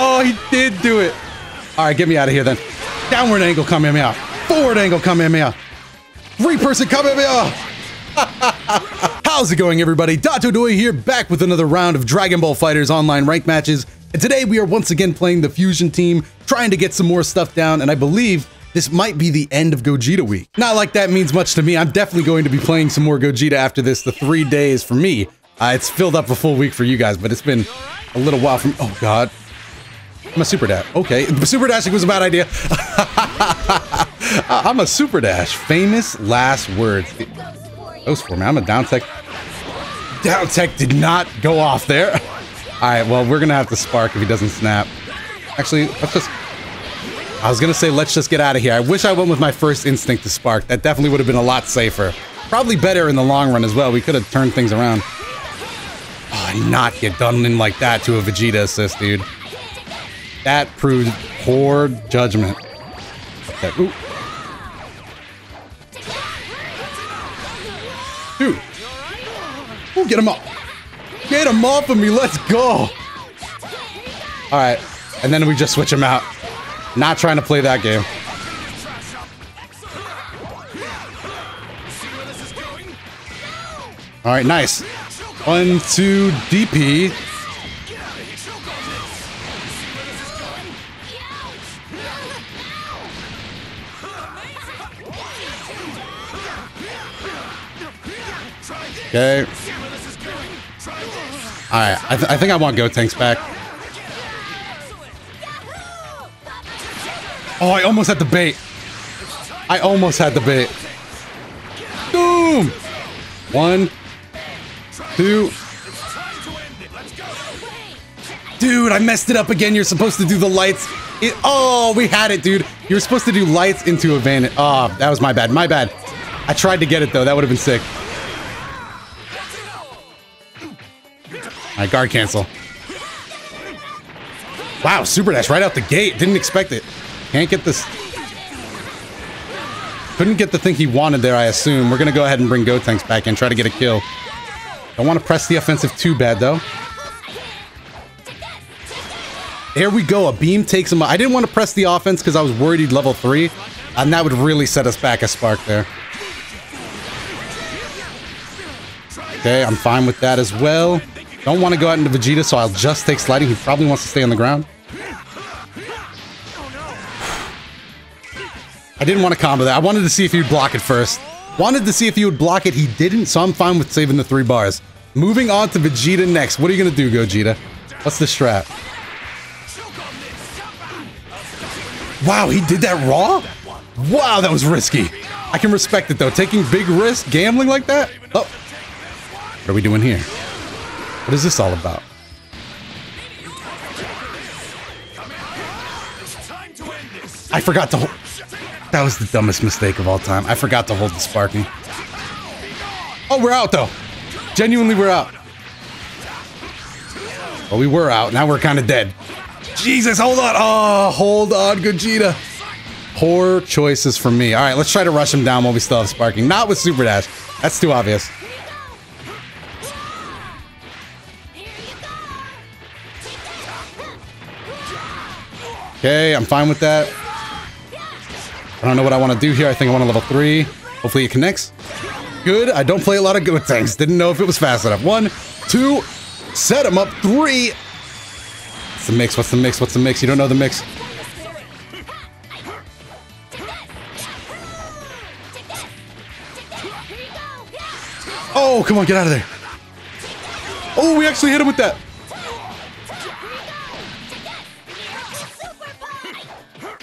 Oh, he did do it. All right, get me out of here then. Downward angle Kamehameha. Forward angle Kamehameha. Three-person Kamehameha. How's it going, everybody? Dotodoya here, back with another round of Dragon Ball FighterZ online ranked matches. And today we are once again playing the Fusion team, trying to get some more stuff down, and I believe this might be the end of Gogeta week. Not like that means much to me. I'm definitely going to be playing some more Gogeta after this. The 3 days for me. It's filled up a full week for you guys, but it's been a little while from... Oh, God. I'm a super dash. Okay. Super dashing was a bad idea. I'm a super dash. Famous last words. Those for me. I'm a down tech. Down tech did not go off there. All right. Well, we're going to have to spark if he doesn't snap. Actually, let's just... I was going to say, let's just get out of here. I wish I went with my first instinct to spark. That definitely would have been a lot safer. Probably better in the long run as well. We could have turned things around. Oh, not get done in like that to a Vegeta assist, dude. That proved poor judgment. Okay. Ooh. Dude. Ooh, get him off. Get him off of me. Let's go. All right. And then we just switch him out. Not trying to play that game. All right, nice. 1-2 DP. Okay. All right, I think I want Gotenks back. Oh, I almost had the bait. I almost had the bait. Boom! 1, 2. Dude, I messed it up again. You're supposed to do the lights. Oh, we had it, dude. You were supposed to do lights into a bandit. Oh, that was my bad. My bad. I tried to get it, though. That would have been sick. All right, guard cancel. Wow, super dash right out the gate. Didn't expect it. Can't get this. Couldn't get the thing he wanted there, I assume. We're going to go ahead and bring Gotenks back in, try to get a kill. Don't want to press the offensive too bad, though. There we go. A beam takes him out. I didn't want to press the offense because I was worried he'd level 3. And that would really set us back a spark there. Okay, I'm fine with that as well. Don't want to go out into Vegeta, so I'll just take sliding. He probably wants to stay on the ground. I didn't want to combo that. I wanted to see if he would block it first. Wanted to see if he would block it. He didn't, so I'm fine with saving the 3 bars. Moving on to Vegeta next. What are you going to do, Gogeta? What's the strat? Wow, he did that raw? Wow, that was risky. I can respect it, though. Taking big risks, gambling like that? Oh. What are we doing here? What is this all about? I forgot to... That was the dumbest mistake of all time. I forgot to hold the sparking. Oh, we're out, though. Genuinely, we're out. Well, we were out. Now we're kind of dead. Jesus, hold on. Oh, hold on, Gogeta. Poor choices for me. All right, let's try to rush him down while we still have sparking. Not with super dash. That's too obvious. Okay, I'm fine with that. I don't know what I want to do here. I think I want a level 3. Hopefully it connects. Good. I don't play a lot of good things. Didn't know if it was fast enough. 1, 2. Set him up. 3. What's the mix? What's the mix? What's the mix? You don't know the mix. Oh, come on. Get out of there. Oh, we actually hit him with that.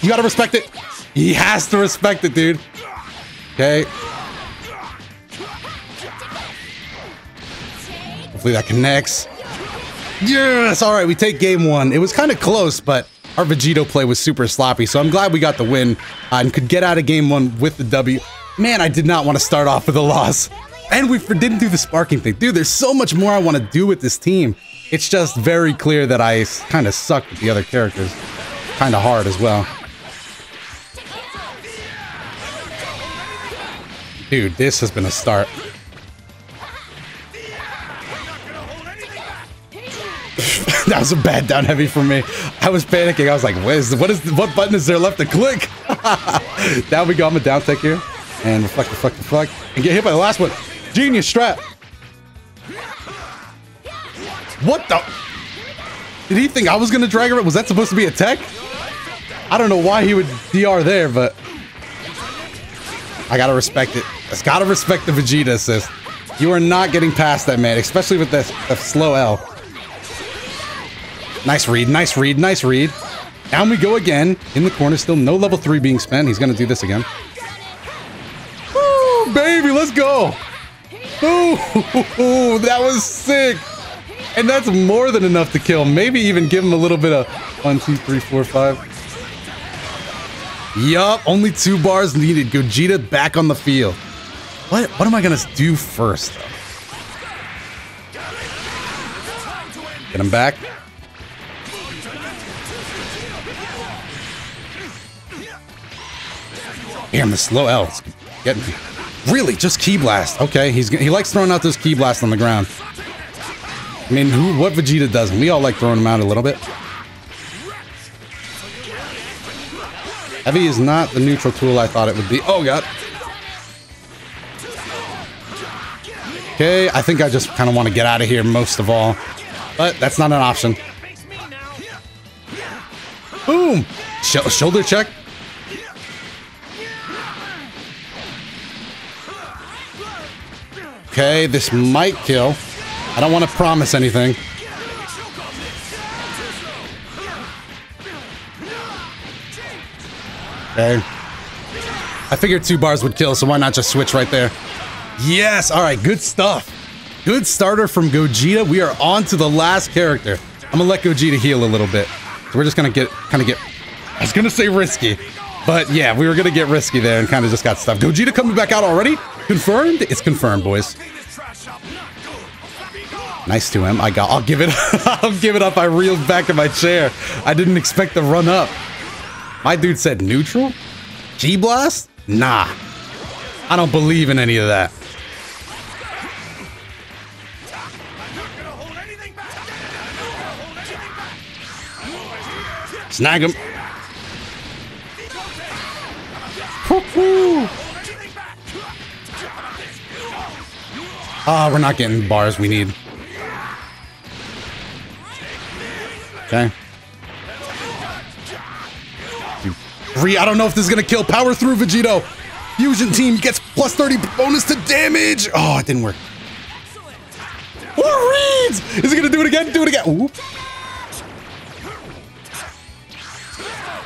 You got to respect it. He has to respect it, dude. Okay. Hopefully that connects. Yes! All right, we take game 1. It was kind of close, but our Vegito play was super sloppy, so I'm glad we got the win and could get out of game 1 with the W. Man, I did not want to start off with a loss. And we didn't do the sparking thing. Dude, there's so much more I want to do with this team. It's just very clear that I kind of sucked with the other characters. Kind of hard as well. Dude, this has been a start. That was a bad down heavy for me. I was panicking. I was like, what button is there left to click? Down we go. I'm a down tech here. And reflect. And get hit by the last one. Genius strat. What the? Did he think I was going to drag her? Was that supposed to be a tech? I don't know why he would DR there, but I gotta respect it. I gotta respect the Vegeta assist. You are not getting past that, man, especially with that slow L. Nice read. Down we go again. In the corner still. No level 3 being spent. He's gonna do this again. Woo, baby, let's go. Ooh, that was sick. And that's more than enough to kill. Maybe even give him a little bit of 1, 2, 3, 4, 5. Yup, only 2 bars needed. Gogeta back on the field. What am I gonna do first, though? Get him back. Damn, the slow L. It's getting me. Really, just Ki Blast. Okay, he likes throwing out those Ki Blasts on the ground. I mean, what Vegeta doesn't? We all like throwing him out a little bit. Heavy is not the neutral tool I thought it would be. Oh, God. Okay, I think I just kind of want to get out of here most of all. But that's not an option. Boom! Shoulder check. Okay, this might kill. I don't want to promise anything. Okay. I figured 2 bars would kill, so why not just switch right there? Yes! Alright, good stuff. Good starter from Gogeta. We are on to the last character. I'm gonna let Gogeta heal a little bit. So we're just gonna kind of get... I was gonna say risky. But yeah, we were gonna get risky there and kind of just got stuffed. Gogeta coming back out already? Confirmed? It's confirmed, boys. Nice to him. I'll give it up. I'll give it up. I reeled back in my chair. I didn't expect the run up. My dude said neutral? Ki Blast? Nah. I don't believe in any of that. Snag him. Ah, we're not getting the bars we need. Okay. I don't know if this is going to kill. Power through, Vegito. Fusion team gets plus 30 bonus to damage. Oh, it didn't work. What reads? Is it going to do it again? Do it again. Ooh.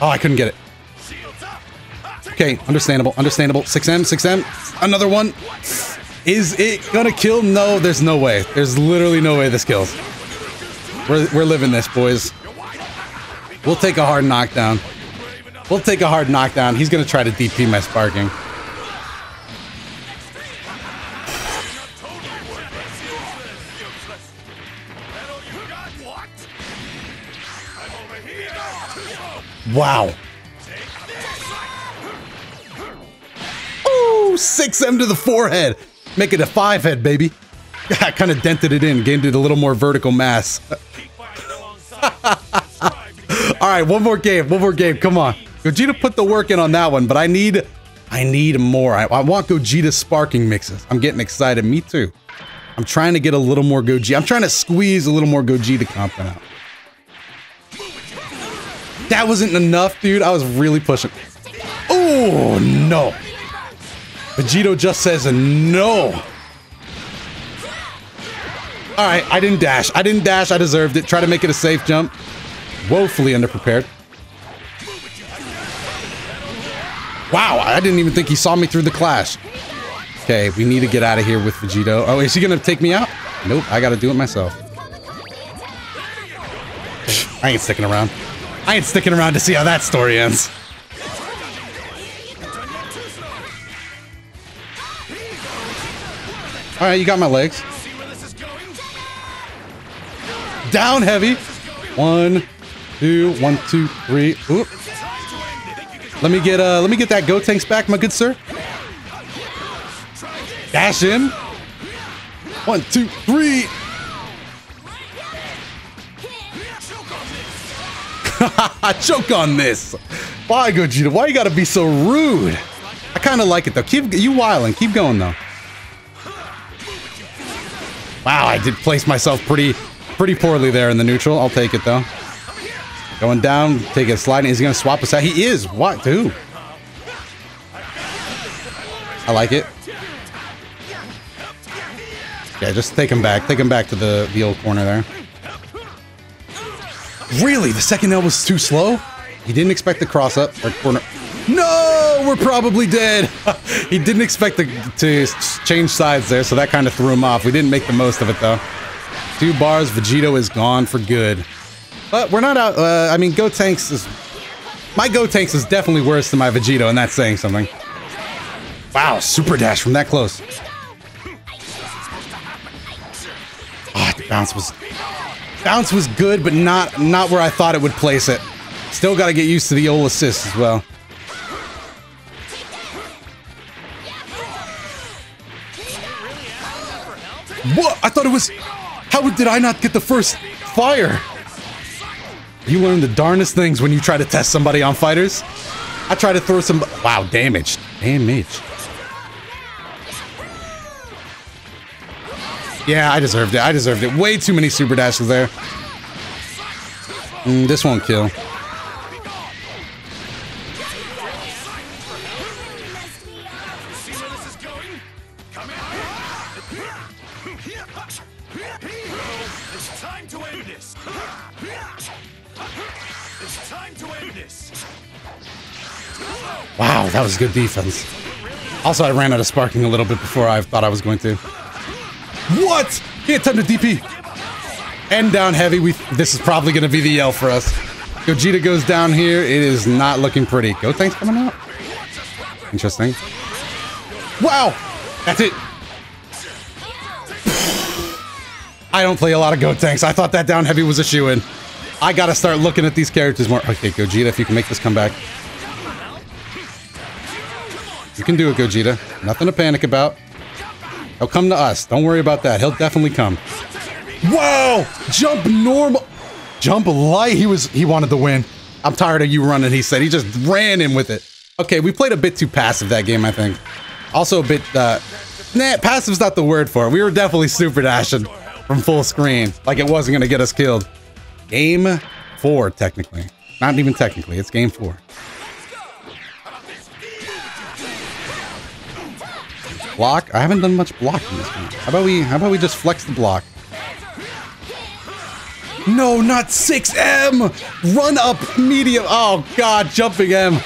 Oh, I couldn't get it. Okay, understandable. 6M. Another one. Is it going to kill? No, there's no way. There's literally no way this kills. We're living this, boys. We'll take a hard knockdown. He's going to try to DP my sparking. Wow. Ooh, 6M to the forehead. Make it a 5 head, baby. I kind of dented it in, gained it a little more vertical mass. All right, one more game. Come on. Gogeta put the work in on that one, but I need more. I want Gogeta sparking mixes. I'm getting excited. Me too. I'm trying to get a little more Gogeta. I'm trying to squeeze a little more Gogeta content out. That wasn't enough, dude. I was really pushing. Oh, no. Vegito just says no. All right, I didn't dash. I deserved it. Try to make it a safe jump. Woefully underprepared. Wow, I didn't even think he saw me through the clash. Okay, we need to get out of here with Vegito. Oh, is he gonna take me out? Nope, I gotta do it myself. I ain't sticking around to see how that story ends. All right, you got my legs. Down heavy. 1, 2, 1, 2, 3. Oop. Let me get that Gotenks back, my good sir. Dash in. 1, 2, 3. Choke on this. Why, Gogeta? Why you gotta be so rude? I kind of like it though. Keep you wilding. Keep going though. Wow, I did place myself pretty poorly there in the neutral. I'll take it though. Going down, take a sliding. Is he gonna swap us out? He is. What? Who? I like it. Yeah, just take him back. Take him back to the old corner there. Really? The second L was too slow? He didn't expect the cross up or corner. No, we're probably dead. He didn't expect to change sides there, so that kind of threw him off. We didn't make the most of it though. 2 bars, Vegito is gone for good. But we're not out. I mean, Gotenks is my Gotenks is definitely worse than my Vegito, and that's saying something. Wow, super dash from that close. Ah, the bounce was good, but not where I thought it would place it. Still got to get used to the old assist as well. What? I thought it was... How did I not get the first fire? You learn the darndest things when you try to test somebody on fighters. I try to throw some... Wow, damage. Damage. Yeah, I deserved it. I deserved it. Way too many super dashes there. This won't kill. Wow, that was good defense. Also, I ran out of sparking a little bit before I thought I was going to. What? He had time to DP. And down heavy. This is probably going to be the yell for us. Gogeta goes down here. It is not looking pretty. Gotenks coming out. Interesting. Wow. That's it. I don't play a lot of Gotenks. I thought that down heavy was a shoo-in. I got to start looking at these characters more. Okay, Gogeta, if you can make this comeback. You can do it, Gogeta. Nothing to panic about. He'll come to us. Don't worry about that. He'll definitely come. Wow! Jump normal. Jump light. He wanted the win. I'm tired of you running, he said. He just ran in with it. Okay, we played a bit too passive that game, I think. Also a bit, nah, passive's not the word for it. We were definitely super dashing from full screen. Like it wasn't going to get us killed. Game 4, technically. Not even technically. It's game 4. Block? I haven't done much blocking this game. How about we just flex the block? No, not 6M! Run up medium. Oh god, jumping M.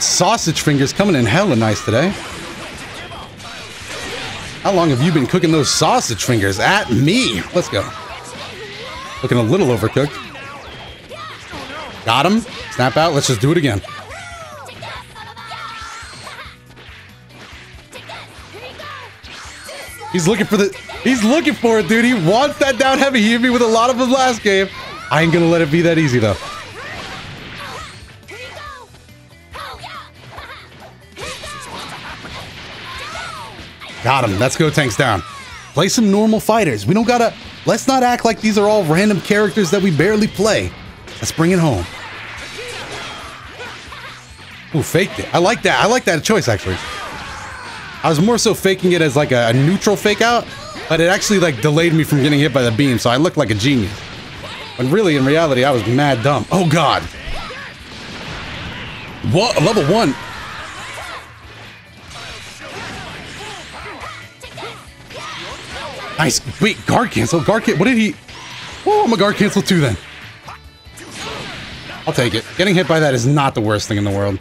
Sausage fingers coming in hella nice today. How long have you been cooking those sausage fingers at me? Let's go. Looking a little overcooked. Got him. Snap out. Let's just do it again. He's looking for it, dude. He wants that down heavy. He hit me with a lot of his last game. I ain't gonna let it be that easy though. Got him. Let's go, Gotenks down. Play some normal fighters. We don't gotta. Let's not act like these are all random characters that we barely play. Let's bring it home. Ooh, faked it. I like that. I like that choice actually. I was more so faking it as like a neutral fake out, but it actually like delayed me from getting hit by the beam, so I looked like a genius. When really, in reality, I was mad dumb. Oh god! What? Level 1? Nice. Wait, guard cancel? Guard cancel? What did he... Oh, I'm a guard cancel too then. I'll take it. Getting hit by that is not the worst thing in the world.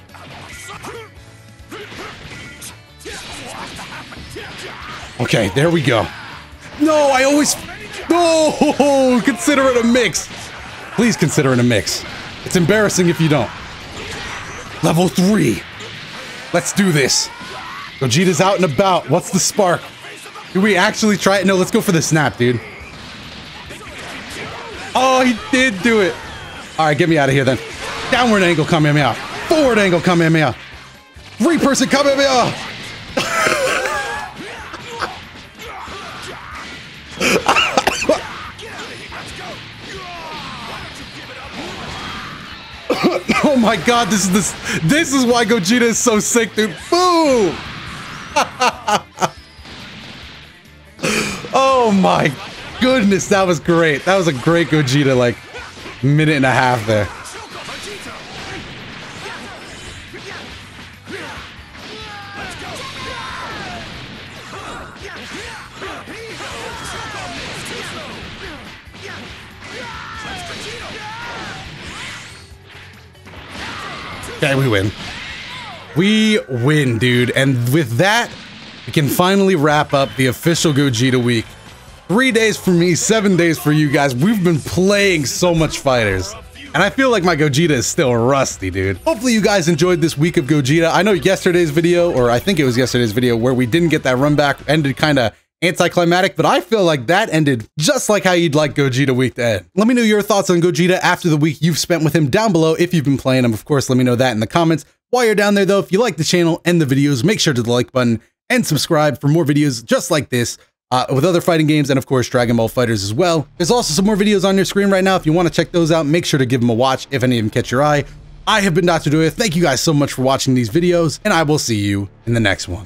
Okay, there we go. No, I always... No! Consider it a mix. Please consider it a mix. It's embarrassing if you don't. Level 3. Let's do this. Gogeta's out and about. What's the spark? Do we actually try it? No, let's go for the snap, dude. Oh, he did do it. All right, get me out of here then. Downward angle, come at me out. Forward angle, come at me out. 3-person, come at me out. Oh my god, this is why Gogeta is so sick, dude. Boom! Oh my goodness, that was great. That was a great Gogeta, like, minute and a half there. Okay, we win. We win, dude. And with that, we can finally wrap up the official Gogeta week. 3 days for me, 7 days for you guys. We've been playing so much fighters. And I feel like my Gogeta is still rusty, dude. Hopefully you guys enjoyed this week of Gogeta. I know yesterday's video, or I think it was yesterday's video, where we didn't get that run back, ended kind of anticlimactic, but I feel like that ended just like how you'd like Gogeta week to end. Let me know your thoughts on Gogeta after the week you've spent with him down below if you've been playing him. Of course, let me know that in the comments. While you're down there though, if you like the channel and the videos, make sure to the like button and subscribe for more videos just like this with other fighting games and of course Dragon Ball FighterZ as well. There's also some more videos on your screen right now. If you want to check those out, make sure to give them a watch if any of them catch your eye. I have been Dotodoya. Thank you guys so much for watching these videos, and I will see you in the next one.